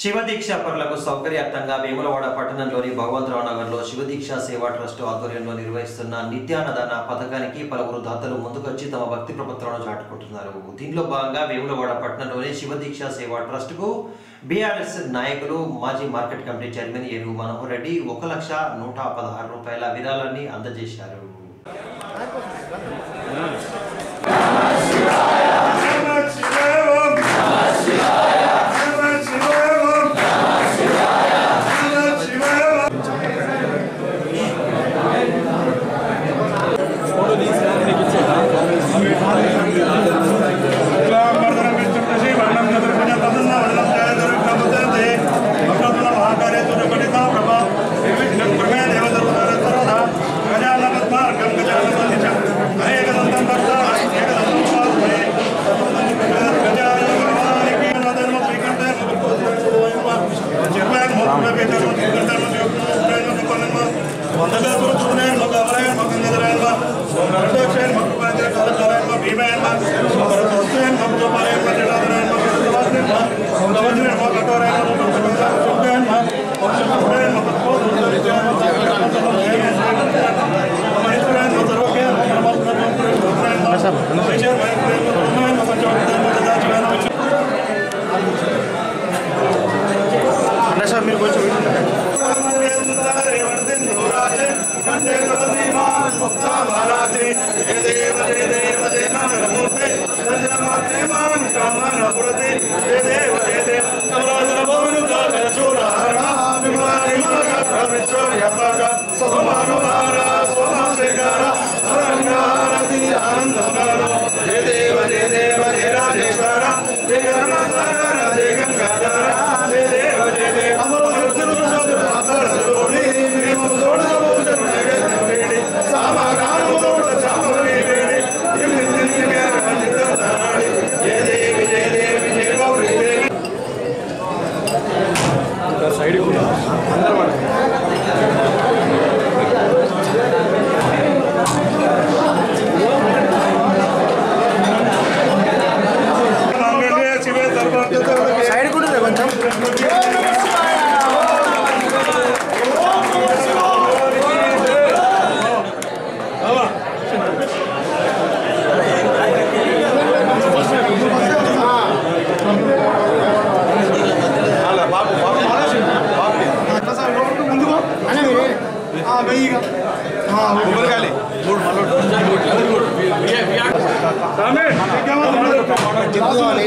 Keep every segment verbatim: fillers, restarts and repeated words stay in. శివదీక్ష పరులకు సౌకర్యార్థంగా వేములవాడ పట్టణంలోని భగవంతరావు నగర్లో శివదీక్ష సేవా ట్రస్ట్ ఆధ్వర్యంలో నిర్వహిస్తున్న నిత్యాన్నదాన పథకానికి పలువురు దాతలు ముందుకొచ్చి తమ భక్తి ప్రపత్రాలను చాటుకుంటున్నారు. దీనిలో భాగంగా వేములవాడ పట్టణంలోని శివదీక్ష సేవా ట్రస్ట్కు బి ఆర్ ఎస్ నాయకులు మాజీ మార్కెట్ కమిటీ చైర్మన్ ఏరు మనోహర్ రెడ్డి ఒక లక్ష నూట పదహారు రూపాయల విరాళాన్ని అందజేశారు.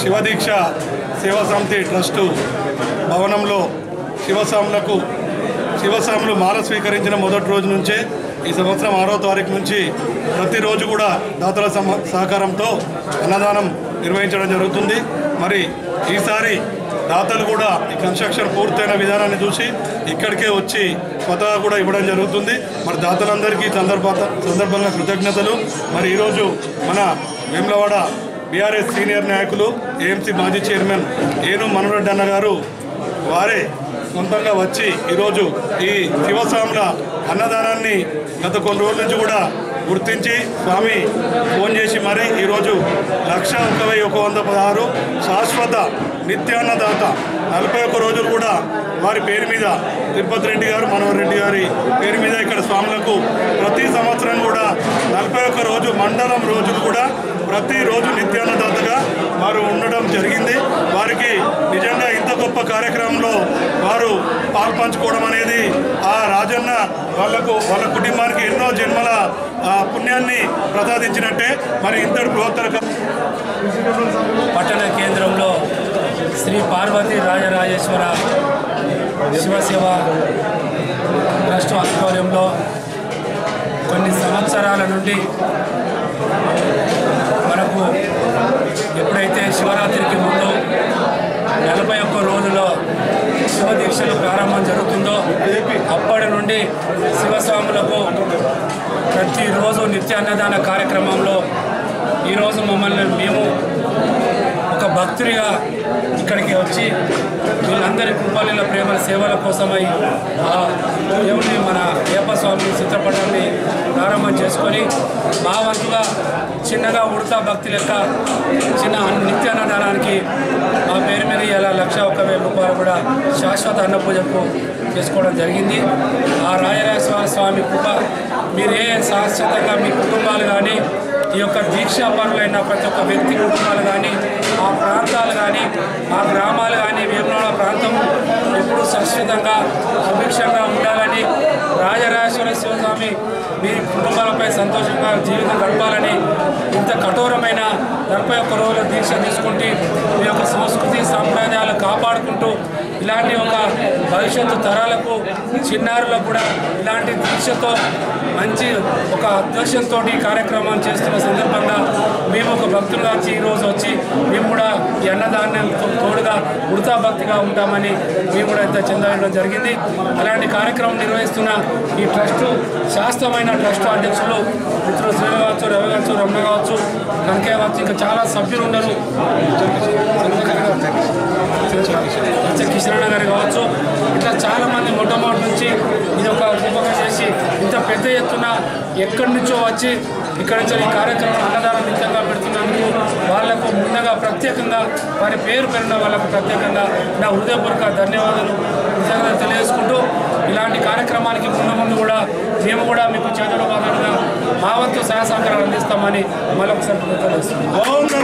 శివదీక్ష సేవా సమితి ట్రస్టు భవనంలో శివస్వాములకు శివస్వాములు మాల స్వీకరించిన మొదటి రోజు నుంచే ఈ సంవత్సరం ఆరో తారీఖు నుంచి ప్రతిరోజు కూడా దాతల సహకారంతో అన్నదానం నిర్వహించడం జరుగుతుంది. మరి ఈసారి దాతలు కూడా ఈ కన్స్ట్రక్షన్ పూర్తయిన విధానాన్ని చూసి ఇక్కడికే వచ్చి స్వతహా కూడా ఇవ్వడం జరుగుతుంది. మరి దాతలందరికీ సందర్భ సందర్భంగా కృతజ్ఞతలు. మరి ఈరోజు మన Vemulawada B R S senior నాయకులు ఏఎంసీ మాజీ చైర్మన్ ఏను మనోహర్ రెడ్డి అన్న గారు వారే సొంతంగా వచ్చి ఈరోజు ఈ శివసామ్ర అన్నదానాన్ని గత కొన్ని రోజుల నుంచి కూడా గుర్తించి స్వామి ఫోన్ చేసి మరీ ఈరోజు లక్ష ఒకవై ఒక వంద పదహారు శాశ్వత నిత్యాన్నదాత నలభై ఒక్క రోజులు కూడా వారి పేరు మీద తిరుపతి రెడ్డి గారు మనోహర్ రెడ్డి గారి పేరు మీద ఇక్కడ స్వాములకు ప్రతి సంవత్సరం కూడా నలభై ఒక్క రోజు మండలం రోజులు కూడా ప్రతిరోజు నిత్యాన్నదాతగా వారు ఉండడం జరిగింది. వారికి నిజంగా ఇంత గొప్ప కార్యక్రమంలో వారు పాల్పంచుకోవడం అనేది ఆ రాజన్న వాళ్లకు వాళ్ళ కుటుంబానికి ఎన్నో జన్మల పుణ్యాన్ని ప్రసాదించినట్టే. మరి ఇంతటి బృహత్తర పట్టణ కేంద్రంలో శ్రీ పార్వతీ రాజరాజేశ్వర శివసేవ ట్రస్ట్ ఆధ్వర్యంలో కొన్ని సంవత్సరాల నుండి మనకు ఎప్పుడైతే శివరాత్రికి ముందు నలభై ఒక్క రోజుల్లో శివదీక్షలు ప్రారంభం జరుగుతుందో అప్పటి నుండి శివస్వాములకు ప్రతిరోజు నిత్యాన్నదాన కార్యక్రమంలో ఈరోజు మమ్మల్ని మేము ఒక భక్తుడిగా ఇక్కడికి వచ్చి వీళ్ళందరి కృపాలీల ప్రేమల సేవల కోసమై ఆ దేవుని మన వేపస్వామి చిత్రపటాన్ని ప్రారంభం చేసుకొని మా వంతుగా చిన్నగా ఉడతా భక్తి లెక్క చిన్న నిత్యాన్నదానానికి మా పేరు మీద ఇలా లక్ష ఒక వేల రూపాయలు కూడా శాశ్వత అన్న పూజకు చేసుకోవడం జరిగింది. ఆ రాజరాజేశ్వర స్వామి కృప మీరే శాశ్వతంగా మీ కుటుంబాలు కానీ ఈ యొక్క దీక్షాపరులైన ప్రతి ఒక్క వ్యక్తి కుటుంబాలు కానీ ఆ ప్రాంతాలు కానీ ఆ గ్రామాలు కానీ వేములవాడ ప్రాంతం ఎప్పుడూ శాశ్వతంగా సుభిక్షంగా ఉండాలని రాజరాజేశ్వర శివస్వామి మీ కుటుంబాలపై సంతోషంగా జీవితం గడపాలని ఇంత కఠోరమైన నలభై ఒక్క రోజుల దీక్ష తీసుకుంటే మీ యొక్క సంస్కృతి సాంప్రదాయాలు కాపాడుకుంటూ ఇలాంటి ఒక భవిష్యత్తు తరాలకు చిన్నారులకు కూడా ఇలాంటి దీక్షతో మంచి ఒక ఉద్దేశంతో ఈ కార్యక్రమం చేస్తున్న సందర్భంగా మేము ఒక భక్తులుగా వచ్చి ఈరోజు వచ్చి మేము కూడా ఈ అన్నదానంతో తోడుగా ఉడతా భక్తిగా ఉంటామని మేము కూడా ఇంత చెందడం జరిగింది. అలాంటి కార్యక్రమం నిర్వహిస్తున్న ఈ ట్రస్టు శాస్త్రమైన ట్రస్ట్ అధ్యక్షులు మిత్రులు శ్రీ కావచ్చు, రవి కావచ్చు, రమణ కావచ్చు, కంకే కావచ్చు, ఇంకా చాలా సభ్యులు ఉన్నారు. కిషరణ గారు కావచ్చు, ఇట్లా చాలామంది మొట్టమొదటి నుంచి ఇది ఒక ఉపకారం చేసి ఇంత పెద్ద ఎత్తున ఎక్కడి నుంచో వచ్చి ఇక్కడ నుంచి ఈ కార్యక్రమం అన్నదానం నిత్యంగా పెడుతున్నందుకు వాళ్లకు ముందుగా ప్రత్యేకంగా వారి పేరు పెరిగిన వాళ్ళకు ప్రత్యేకంగా నా హృదయపూర్వక ధన్యవాదాలు నిజంగా తెలియజేసుకుంటూ ఇలాంటి కార్యక్రమానికి ముందు ముందు కూడా మేము కూడా మీకు చేదోడు బాధలుగా మా వంతు సహాయ సహకారాలు అందిస్తామని మరొకసారి తెలియజేస్తున్నాం.